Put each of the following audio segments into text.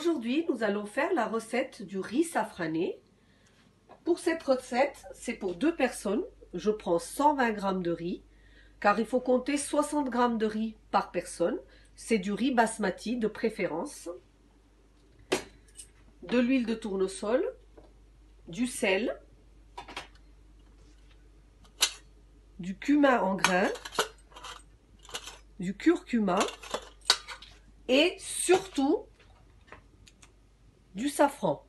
Aujourd'hui, nous allons faire la recette du riz safrané. Pour cette recette, c'est pour deux personnes. Je prends 120 g de riz, car il faut compter 60 g de riz par personne. C'est du riz basmati de préférence. De l'huile de tournesol, du sel, du cumin en grains, du curcuma et surtout du safran.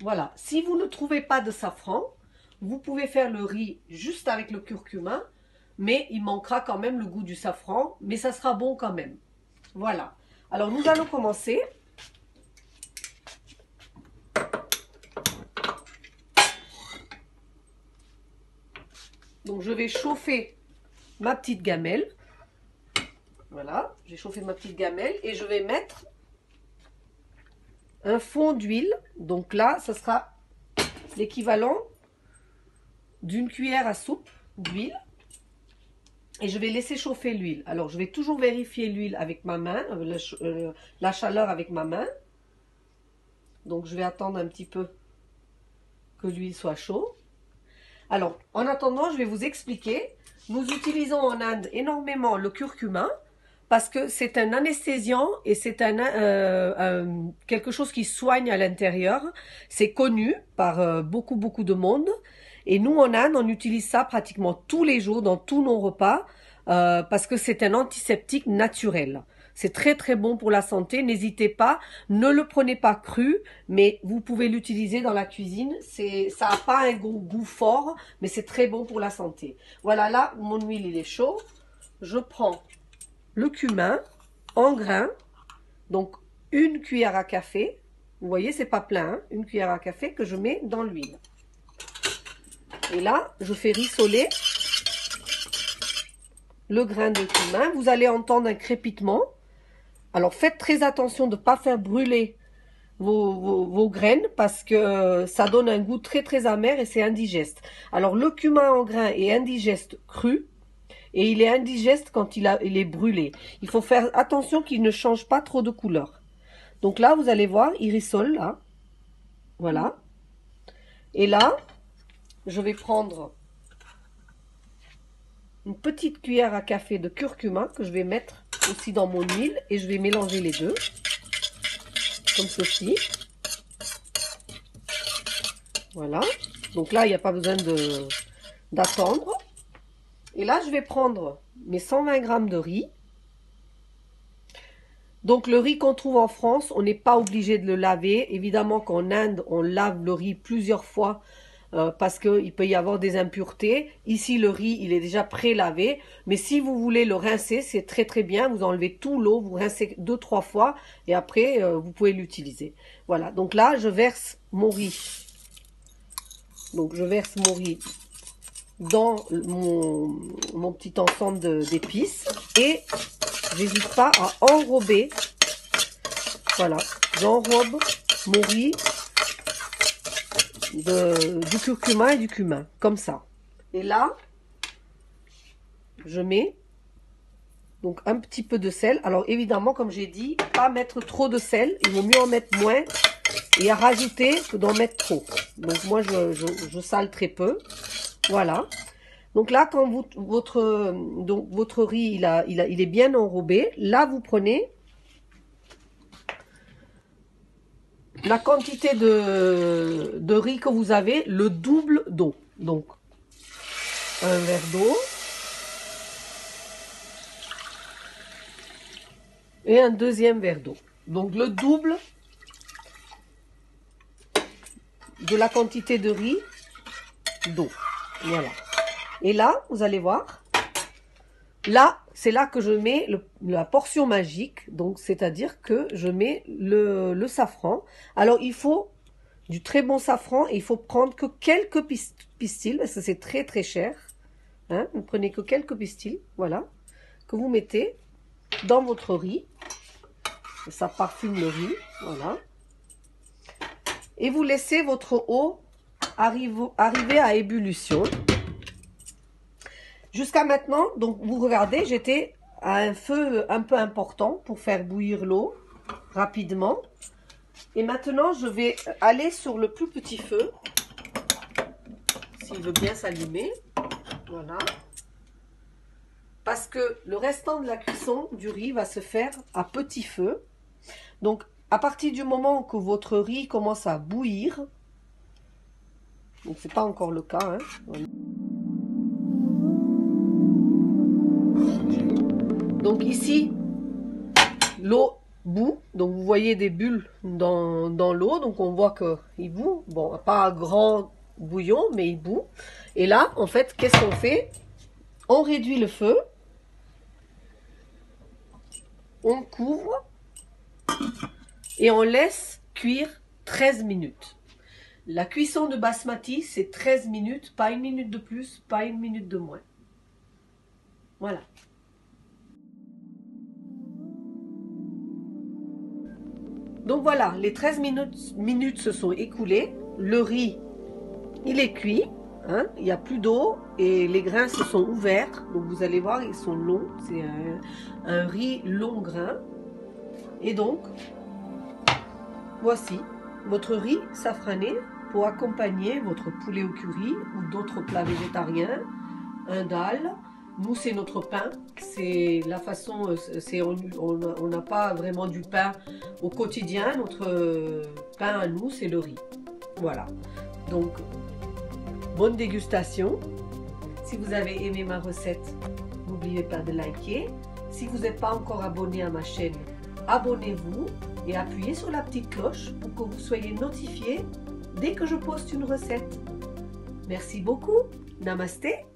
Voilà, si vous ne trouvez pas de safran, vous pouvez faire le riz juste avec le curcuma, mais il manquera quand même le goût du safran, mais ça sera bon quand même. Voilà, alors nous allons commencer. Donc je vais chauffer ma petite gamelle. Voilà, j'ai chauffé ma petite gamelle et je vais mettre un fond d'huile. Donc là, ça sera l'équivalent d'une cuillère à soupe d'huile. Et je vais laisser chauffer l'huile. Alors, je vais toujours vérifier l'huile avec ma main, la chaleur avec ma main. Donc, je vais attendre un petit peu que l'huile soit chaude. Alors, en attendant, je vais vous expliquer. Nous utilisons en Inde énormément le curcuma, parce que c'est un anesthésiant et c'est quelque chose qui soigne à l'intérieur. C'est connu par beaucoup de monde. Et nous, en Inde, on utilise ça pratiquement tous les jours dans tous nos repas parce que c'est un antiseptique naturel. C'est très bon pour la santé. N'hésitez pas, ne le prenez pas cru, mais vous pouvez l'utiliser dans la cuisine. Ça n'a pas un goût fort, mais c'est très bon pour la santé. Voilà, là, mon huile, il est chaud. Je prends le cumin en grains, donc une cuillère à café, vous voyez c'est pas plein, hein? Une cuillère à café que je mets dans l'huile. Et là je fais rissoler le grain de cumin, vous allez entendre un crépitement. Alors faites très attention de ne pas faire brûler vos graines parce que ça donne un goût très amer et c'est indigeste. Alors le cumin en grains est indigeste cru. Et il est indigeste quand il est brûlé. Il faut faire attention qu'il ne change pas trop de couleur. Donc là, vous allez voir, il rissole, là. Voilà. Et là, je vais prendre une petite cuillère à café de curcuma que je vais mettre aussi dans mon huile. Et je vais mélanger les deux. Comme ceci. Voilà. Donc là, il n'y a pas besoin d'attendre. Et là, je vais prendre mes 120 g de riz. Donc, le riz qu'on trouve en France, on n'est pas obligé de le laver. Évidemment qu'en Inde, on lave le riz plusieurs fois parce qu'il peut y avoir des impuretés. Ici, le riz, il est déjà pré-lavé. Mais si vous voulez le rincer, c'est très bien. Vous enlevez tout l'eau, vous rincez 2-3 fois et après, vous pouvez l'utiliser. Voilà, donc là, je verse mon riz. Donc, je verse mon riz dans mon petit ensemble d'épices et j'hésite pas à enrober. Voilà, j'enrobe mon riz du curcuma et du cumin, comme ça. Et là, je mets donc un petit peu de sel. Alors évidemment, comme j'ai dit, pas mettre trop de sel, il vaut mieux en mettre moins et à rajouter que d'en mettre trop. Donc moi, je sale très peu. Voilà, donc là quand votre riz il est bien enrobé, là vous prenez la quantité de riz que vous avez, le double d'eau. Donc un verre d'eau et un deuxième verre d'eau. Donc le double de la quantité de riz d'eau. Voilà. Et là, vous allez voir, là, c'est là que je mets la portion magique, donc c'est-à-dire que je mets le safran. Alors, il faut du très bon safran et il faut prendre que quelques pistils, parce que c'est très cher. Hein, vous prenez que quelques pistils, voilà, que vous mettez dans votre riz. Ça parfume le riz, voilà. Et vous laissez votre eau arriver à ébullition. Jusqu'à maintenant, donc vous regardez, j'étais à un feu un peu important pour faire bouillir l'eau. rapidement. Et maintenant, je vais aller sur le plus petit feu, s'il veut bien s'allumer. Voilà. Parce que le restant de la cuisson du riz va se faire à petit feu. Donc, à partir du moment que votre riz commence à bouillir, donc c'est pas encore le cas, hein, voilà. Donc ici, l'eau bout, donc vous voyez des bulles dans l'eau, donc on voit qu'il bout, bon, pas un grand bouillon, mais il bout. Et là, en fait, qu'est-ce qu'on fait? On réduit le feu, on couvre et on laisse cuire 13 minutes. La cuisson de basmati, c'est 13 minutes, pas une minute de plus, pas une minute de moins. Voilà. Donc voilà, les 13 minutes se sont écoulées. Le riz, il est cuit, hein, il n'y a plus d'eau et les grains se sont ouverts. Donc vous allez voir, ils sont longs. C'est un riz long grain. Et donc, voici votre riz safrané pour accompagner votre poulet au curry ou d'autres plats végétariens, un dal. Nous, c'est notre pain, c'est la façon, on n'a pas vraiment du pain au quotidien, notre pain à nous, c'est le riz. Voilà, donc bonne dégustation. Si vous avez aimé ma recette, n'oubliez pas de liker. Si vous n'êtes pas encore abonné à ma chaîne, abonnez-vous et appuyez sur la petite cloche pour que vous soyez notifié dès que je poste une recette. Merci beaucoup, namasté.